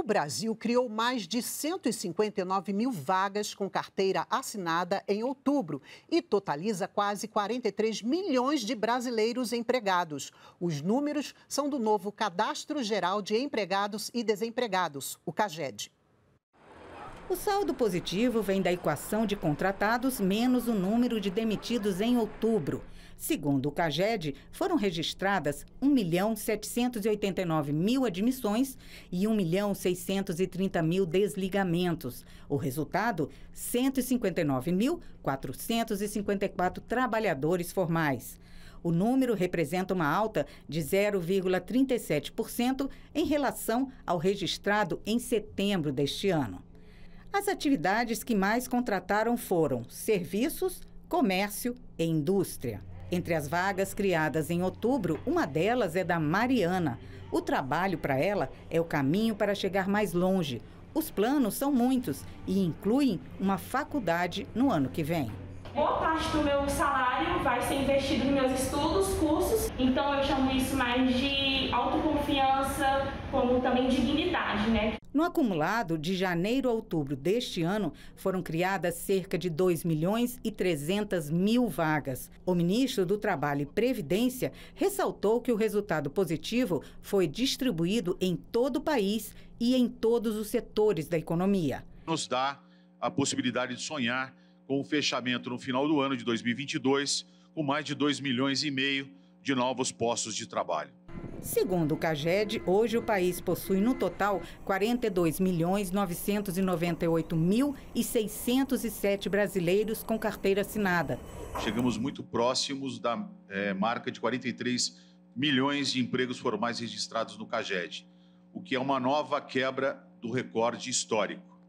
o Brasil criou mais de 159 mil vagas com carteira assinada em outubro e totaliza quase 43 milhões de brasileiros empregados. Os números são do novo Cadastro Geral de Empregados e Desempregados, o CAGED. O saldo positivo vem da equação de contratados menos o número de demitidos em outubro. Segundo o CAGED, foram registradas 1.789.000 admissões e 1.630.000 desligamentos. O resultado, 159.454 trabalhadores formais. O número representa uma alta de 0,37% em relação ao registrado em setembro deste ano. As atividades que mais contrataram foram serviços, comércio e indústria. Entre as vagas criadas em outubro, uma delas é da Mariana. O trabalho para ela é o caminho para chegar mais longe. Os planos são muitos e incluem uma faculdade no ano que vem. Boa parte do meu salário vai ser investido nos meus estudos, cursos. Então eu chamo isso mais de autoconfiança, como também dignidade, né? No acumulado, de janeiro a outubro deste ano, foram criadas cerca de 2.300.000 vagas. O ministro do Trabalho e Previdência ressaltou que o resultado positivo foi distribuído em todo o país e em todos os setores da economia. Nos dá a possibilidade de sonhar com o fechamento no final do ano de 2022, com mais de 2,5 milhões de novos postos de trabalho. Segundo o CAGED, hoje o país possui no total 42.998.607 brasileiros com carteira assinada. Chegamos muito próximos da marca de 43 milhões de empregos formais registrados no CAGED, o que é uma nova quebra do recorde histórico.